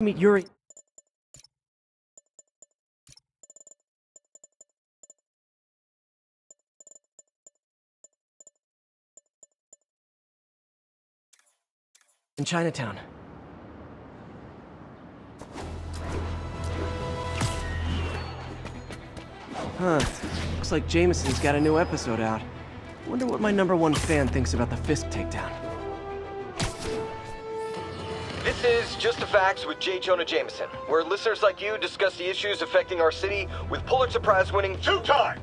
me, you're... in Chinatown. Huh. Looks like Jameson's got a new episode out. I wonder what my #1 fan thinks about the Fisk takedown. This is Just the Facts with J. Jonah Jameson, where listeners like you discuss the issues affecting our city with Pulitzer Prize-winning two-time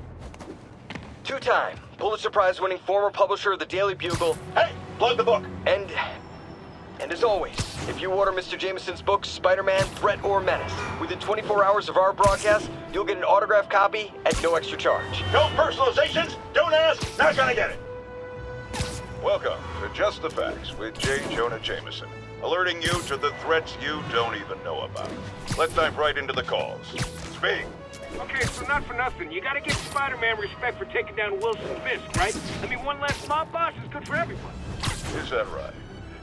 Pulitzer Prize-winning former publisher of The Daily Bugle. Hey, plug the book. And as always, if you order Mr. Jameson's book, Spider-Man, Threat or Menace, within 24 hours of our broadcast, you'll get an autographed copy at no extra charge. No personalizations, don't ask, not gonna get it. Welcome to Just the Facts with J. Jonah Jameson, alerting you to the threats you don't even know about. Let's dive right into the calls. Speak. Okay, so not for nothing, you gotta give Spider-Man respect for taking down Wilson Fisk, right? I mean, one less mob boss is good for everyone. Is that right?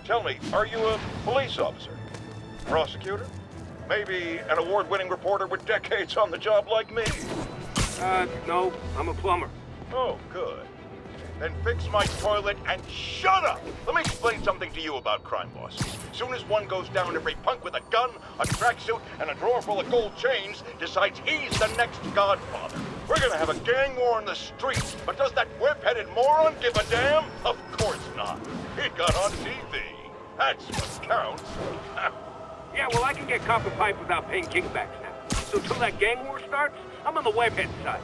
Tell me, are you a police officer, prosecutor, maybe an award-winning reporter with decades on the job like me? No, I'm a plumber. Oh, good. Then fix my toilet and shut up! Let me explain something to you about crime bosses. As soon as one goes down, every punk with a gun, a tracksuit, and a drawer full of gold chains decides he's the next godfather. We're gonna have a gang war in the streets, but does that whip-headed moron give a damn? Of course not. It got on TV. That's what counts. Yeah, well, I can get copper pipe without paying kickbacks now. So till that gang war starts, I'm on the webhead side.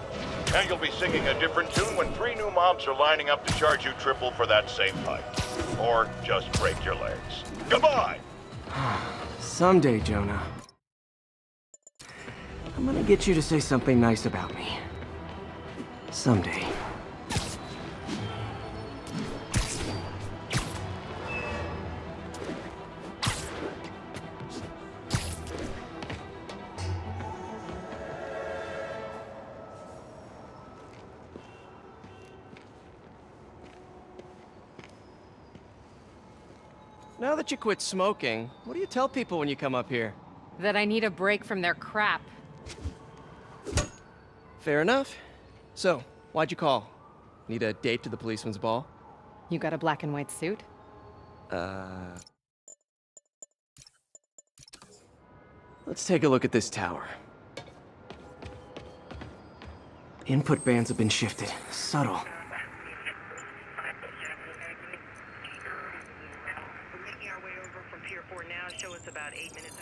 And you'll be singing a different tune when 3 new mobs are lining up to charge you triple for that same pipe. Or just break your legs. Goodbye! Someday, Jonah. I'm gonna get you to say something nice about me. Someday. Now that you quit smoking, what do you tell people when you come up here? That I need a break from their crap. Fair enough. So, why'd you call? Need a date to the policeman's ball? You got a black and white suit? Let's take a look at this tower. Input bands have been shifted. Subtle. About 8 minutes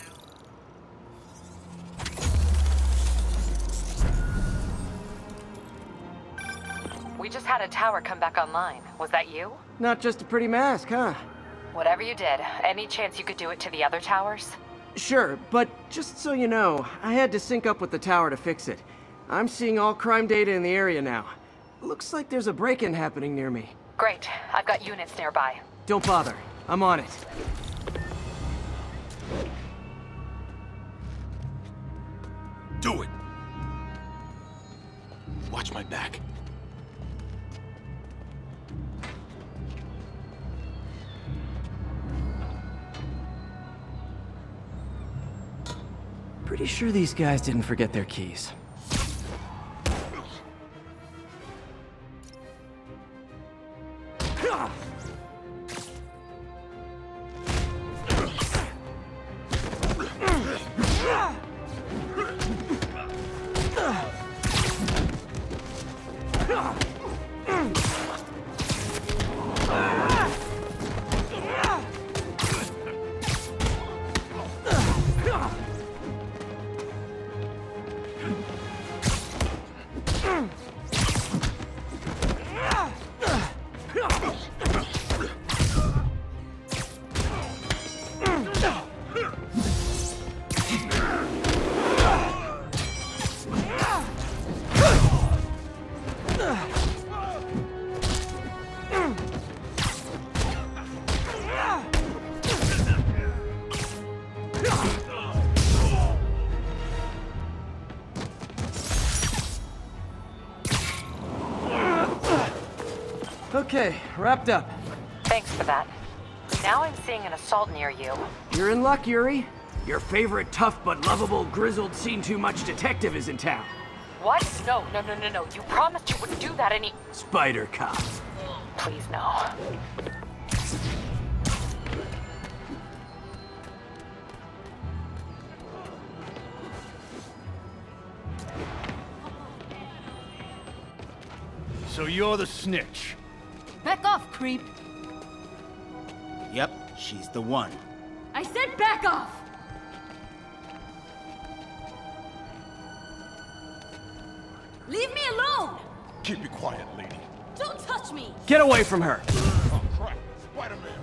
out. We just had a tower come back online. Was that you? Not just a pretty mask, huh? Whatever you did, any chance you could do it to the other towers? Sure, but just so you know, I had to sync up with the tower to fix it. I'm seeing all crime data in the area now. Looks like there's a break-in happening near me. Great. I've got units nearby. Don't bother. I'm on it. Do it! Watch my back. Pretty sure these guys didn't forget their keys. Okay, wrapped up. Thanks for that. Now I'm seeing an assault near you. You're in luck, Yuri. Your favorite tough but lovable grizzled seen-too-much detective is in town. What? No, no, no, no, no. You promised you wouldn't do that any— Spider-Cop. Please, no. So you're the snitch. Back off, creep. Yep, she's the one. I said back off! Leave me alone! Keep it quiet, lady. Don't touch me! Get away from her! Oh, crap. Spider-Man.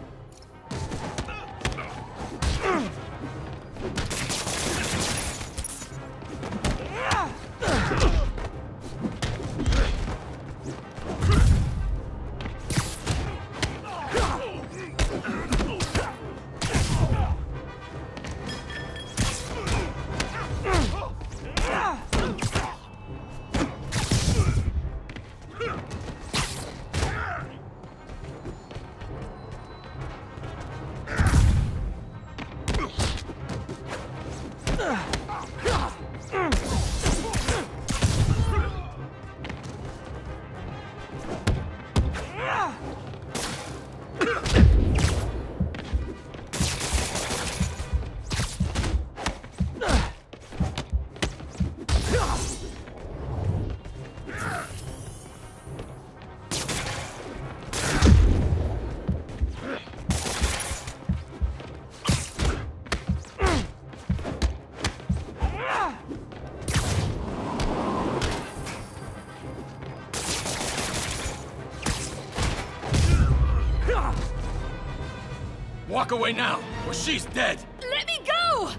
Walk away now, or she's dead! Let me go!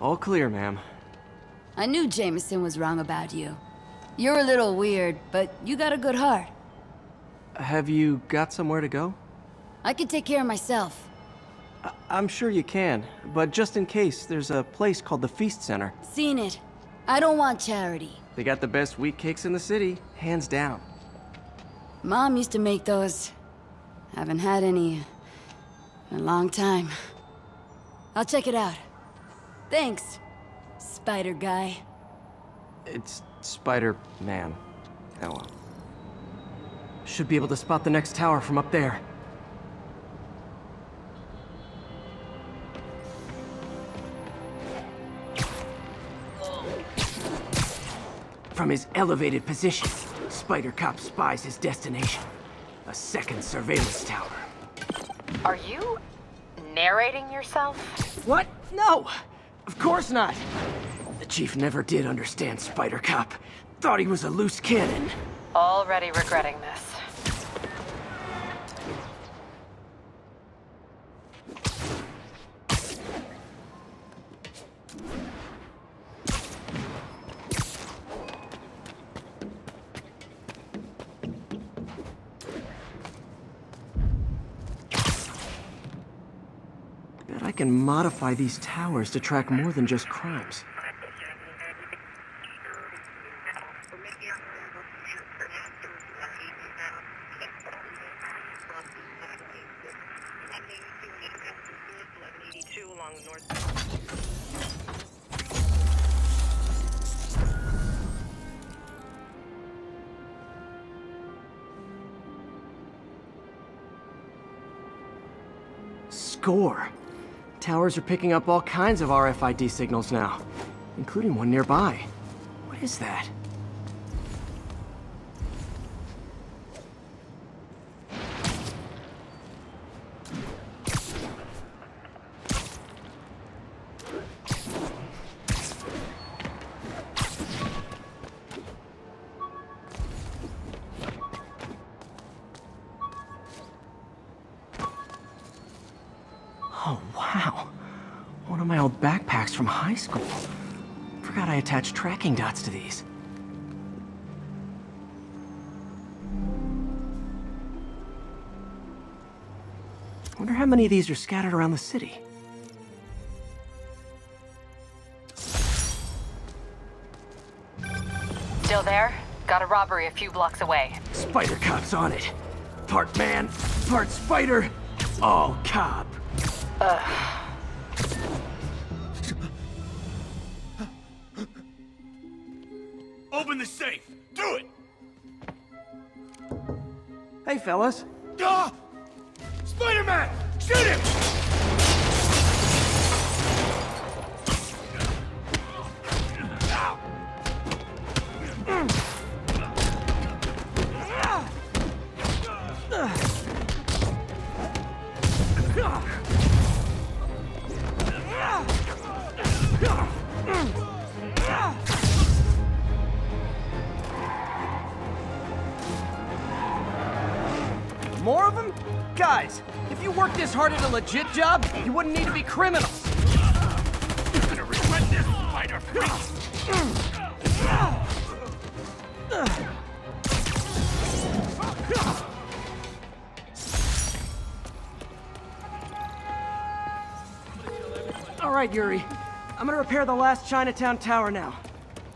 All clear, ma'am. I knew Jameson was wrong about you. You're a little weird, but you got a good heart. Have you got somewhere to go? I can take care of myself. I'm sure you can, but just in case, there's a place called the Feast Center. Seen it. I don't want charity. They got the best wheat cakes in the city, hands down. Mom used to make those. Haven't had any in a long time. I'll check it out. Thanks, Spider Guy. It's Spider-Man. Oh well. Should be able to spot the next tower from up there. From his elevated position, Spider-Cop spies his destination. A second surveillance tower. Are you narrating yourself? What? No! Of course not! The Chief never did understand Spider-Cop. Thought he was a loose cannon. Already regretting this. Bet I can modify these towers to track more than just crimes. Score. Towers are picking up all kinds of RFID signals now, including one nearby. What is that? Oh, wow. One of my old backpacks from high school. Forgot I attached tracking dots to these. Wonder how many of these are scattered around the city. Still there? Got a robbery a few blocks away. Spider-Cop's on it. Part man, part spider, all cop. Ugh. Open the safe. Do it! Hey, fellas. Ah! Spider-Man! Shoot him! More of them? Guys, if you worked this hard at a legit job, you wouldn't need to be criminals. You're gonna regret this, Spider-Man. All right, Yuri. I'm gonna repair the last Chinatown tower now.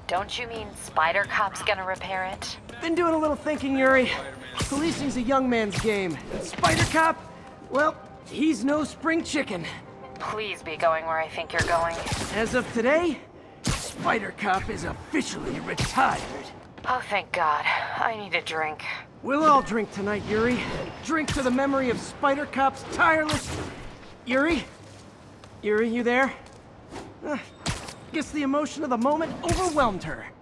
Don't you mean Spider-Cop's gonna repair it? Been doing a little thinking, Yuri. Policing's a young man's game. Spider-Cop? Well, he's no spring chicken. Please be going where I think you're going. As of today, Spider-Cop is officially retired. Oh, thank God. I need a drink. We'll all drink tonight, Yuri. Drink to the memory of Spider-Cop's tireless... Yuri? Yuri, you there? Guess the emotion of the moment overwhelmed her.